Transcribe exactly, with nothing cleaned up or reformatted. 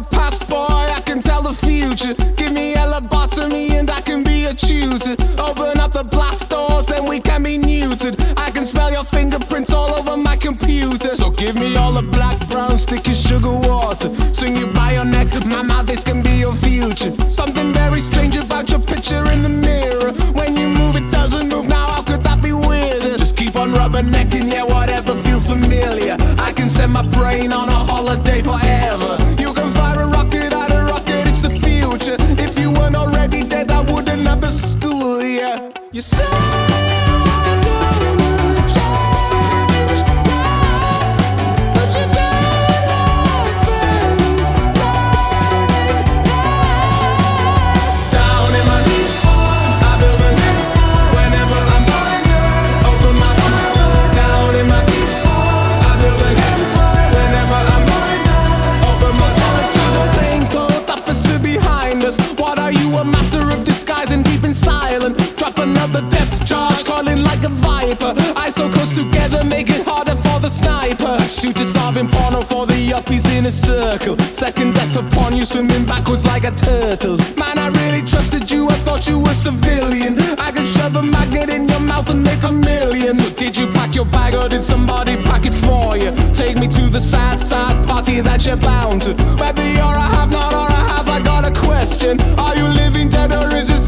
a past boy, I can tell the future. Give me a lobotomy and I can be a tutor. Open up the blast doors, then we can be neutered. I can smell your fingerprints all over my computer. So give me all the black, brown, sticky sugar water. Swing you by your neck, mama, this can be your future. Something very strange about your picture in the mirror. When you move, it doesn't move, now how could that be weirder? Just keep on rubbernecking, yeah, whatever feels familiar. I can send my brain on a holiday forever. You can fire a rocket at a rocket, it's the future. If you weren't already dead, I wouldn't have the school, yeah. You say another depth charge, calling like a viper. Eyes so close together, make it harder for the sniper. Shoot a starving porno for the yuppies in a circle. Second death upon you, swimming backwards like a turtle. Man, I really trusted you, I thought you were civilian. I could shove a magnet in your mouth and make a million. So did you pack your bag or did somebody pack it for you? Take me to the sad, sad party that you're bound to. Whether you're a have not or a have, I got a question. Are you living dead or is it